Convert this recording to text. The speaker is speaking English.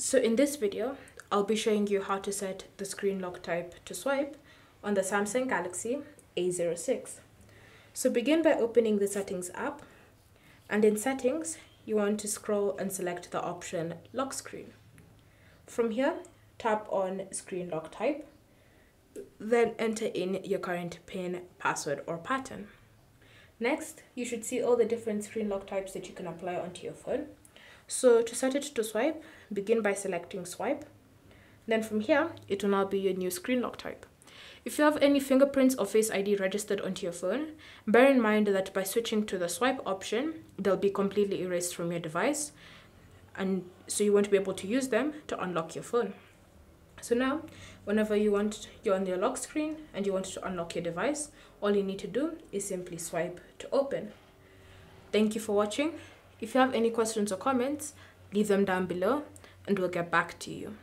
So in this video, I'll be showing you how to set the screen lock type to swipe on the Samsung Galaxy A06. So begin by opening the Settings app, and in Settings, you want to scroll and select the option Lock Screen. From here, tap on Screen Lock Type, then enter in your current PIN, password, or pattern. Next, you should see all the different screen lock types that you can apply onto your phone. So to set it to swipe, begin by selecting Swipe. Then from here, it will now be your new screen lock type. If you have any fingerprints or Face ID registered onto your phone, bear in mind that by switching to the swipe option, they'll be completely erased from your device, and so you won't be able to use them to unlock your phone. So now, whenever you're on your lock screen and you want to unlock your device, all you need to do is simply swipe to open. Thank you for watching. If you have any questions or comments, leave them down below and we'll get back to you.